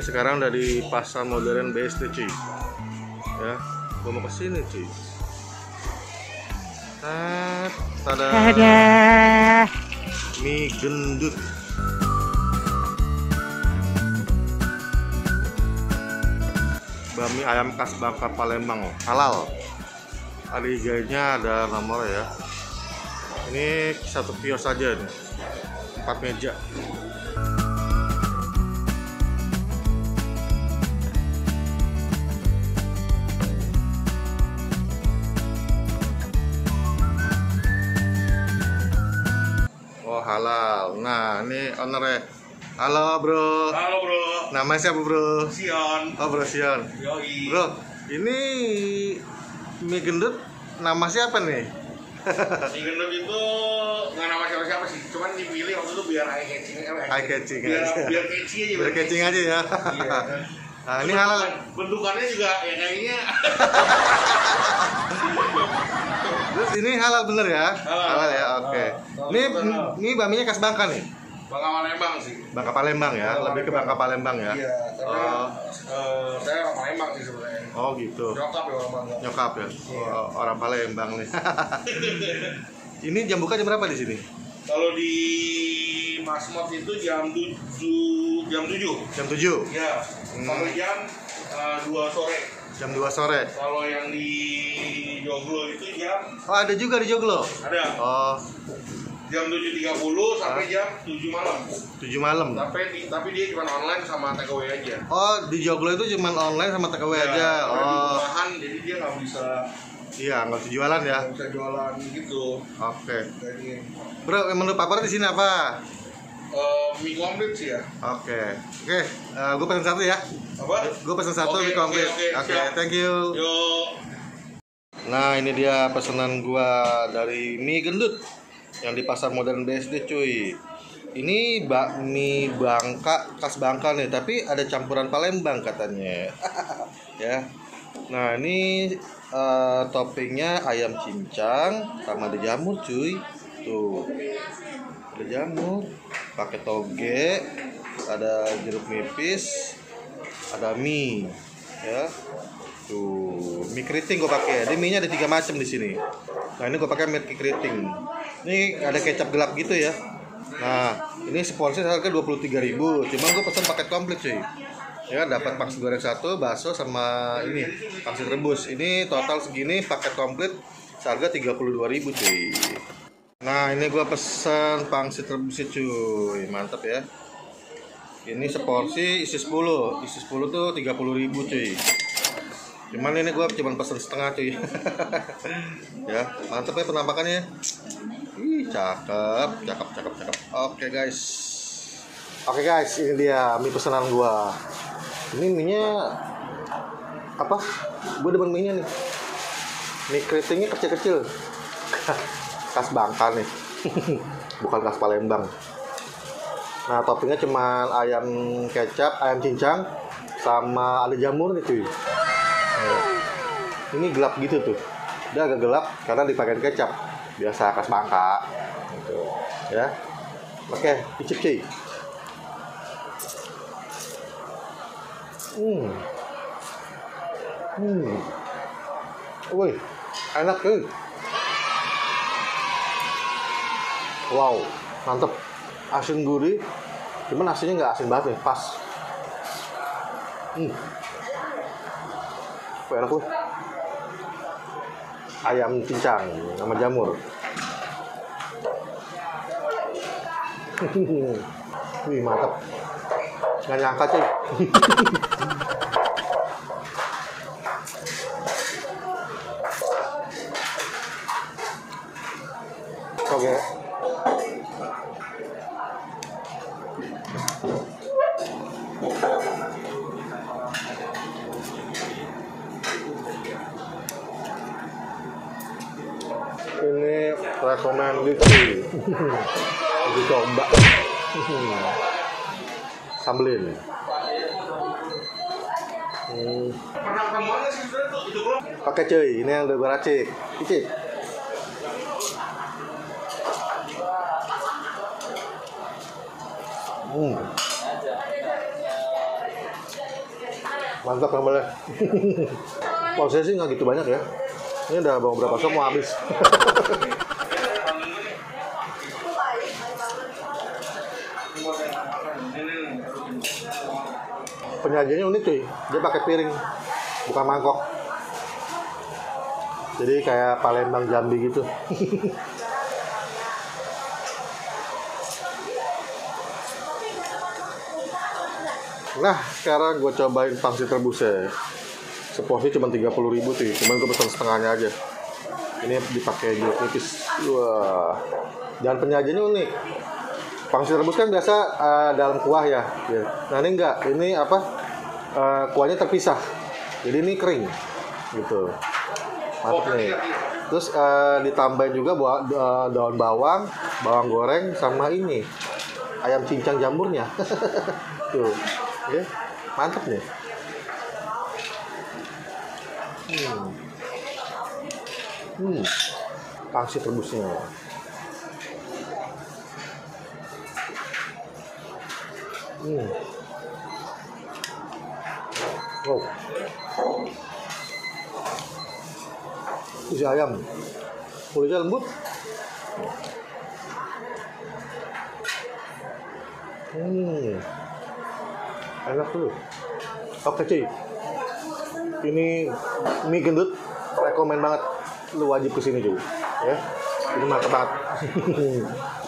ini sekarang dari Pasar Modern BSD, cuy. Ya, gua mau kesini, cuy. Tada. Mie gendut. Bami ayam khas Bangka Palembang, halal. Ada iganya, ada nomor ya. Ini satu kios saja nih, 4 meja. Oh, halal. Nah, ini ownernya. Halo, bro. Halo, bro. Namanya siapa, bro? Sion. Oh, bro Sion. Yoi. Bro, ini mie gendut nama siapa nih? Mie gendut itu nggak nama siapa-siapa sih, cuman dipilih waktu itu biar eye catching biar catching aja ya. Iya. Nah, ini halal. Bentukannya juga ya kayaknya. Terus ini halal bener ya? Halal ya, oke. Ini baminya khas Bangka nih? Bangka Palembang sih. Bangka Palembang ya, lebih ke Bangka Palembang ya. Iya, saya orang Palembang sih sebenarnya. Oh gitu. Nyokap ya orang Palembang. Nyokap ya, oh, orang Palembang nih. Ini jam buka jam berapa di sini? Kalau di Masmod itu jam 7. Jam 7? Iya. Sampai jam 2 sore. Jam 2 sore. Kalau yang di Joglo itu jam. Oh, ada juga di Joglo? Ada. Oh. Jam 7.30 sampai jam 7 malam. 7 malam. Tapi dia cuma online sama takeaway aja. Oh, di Joglo itu cuma online sama takeaway ya, aja. Oh. Di rumahan, jadi dia nggak bisa. Iya, nggak bisa jualan ya. Nggak bisa jualan gitu. Oke. Okay. Bro, menu favorit di sini apa? Mie komplit sih ya. Oke. Okay. Oke, okay. Gue pesan satu ya. Apa? Gue pesan satu mie komplit. Oke, thank you. Yo. Nah, ini dia pesanan gua dari mie gendut yang di Pasar Modern BSD, cuy. Ini bakmi Bangka khas Bangka nih, tapi ada campuran Palembang katanya. Ya. Nah, ini toppingnya ayam cincang sama ada jamur, cuy. Tuh. Ada jamur, pakai toge, ada jeruk nipis, ada mie. Ya. Tuh, mie keriting gua pakai. Ini mie-nya ada 3 macam di sini. Nah, ini gua pakai mie keriting. Ini ada kecap gelap gitu ya. Nah, ini seporsi harga 23.000. Cuma gue pesan paket komplit, cuy. Ya, dapat pangsit goreng 1, bakso sama ini pangsit rebus. Ini total segini paket komplit harga 32.000, cuy. Nah, ini gue pesan pangsit rebus, cuy. Mantap ya. Ini seporsi isi 10. Isi 10 tuh 30.000, cuy. Cuman ini gue cuma pesan setengah, cuy. Ya, mantap ya penampakannya. Cakep. Oke guys, ini dia mie pesanan gua. Ini mie-nya apa? Gua demen mie-nya nih. Mie keritingnya kecil-kecil. Khas Bangka nih. Bukan khas Palembang. Nah, toppingnya cuma ayam kecap, ayam cincang sama ada jamur nih, cuy. Ini gelap gitu tuh. Udah agak gelap karena dipakai kecap. Biasa khas Bangka gitu ya. Oke, icip, cuy. Woi, enak, cuy. Wow, mantep. Asin gurih, cuman asinnya nggak asin banget nih, pas. Wah, enak loh. Ayam cincang sama jamur. Wih, mantap. Nggak nyangka, cuy. Oke. Ini recommended, cuy. Aku coba. Sambelin. Oke, cuy, ini yang udah gue racik. Icip. Mantap Kang Bale. Porsinya sih nggak gitu banyak ya. Ini udah bawa berapa sop mau habis. Penyajiannya unik cuy, dia pakai piring, bukan mangkok. Jadi kayak Palembang Jambi gitu. Nah, sekarang gue cobain pangsit rebusnya. Seporsi cuma 30.000 sih, cuman gue pesan setengahnya aja. Ini dipakai jeruk nipis. Wah. Dan penyajiannya unik. Pangsit rebus kan biasa dalam kuah ya. Nah, ini enggak. Ini apa? Kuahnya terpisah. Jadi ini kering. Gitu. Mantap nih. Terus ditambahin juga daun bawang, bawang goreng sama ini. Ayam cincang jamurnya. Tuh. Oke, mantap nih. Pangsit rebusnya. Wow. Isi ayam. Kulitnya lembut. Enak tuh. Oke cuy, ini mie gendut rekomend banget, lu wajib kesini cuy ya, ini mantap banget.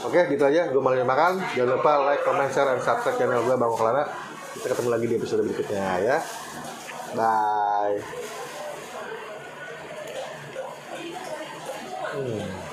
Oke, gitu aja, gue malah makan. Jangan lupa like, comment, share, dan subscribe channel gue Bango Kelana. Kita ketemu lagi di episode berikutnya ya, bye.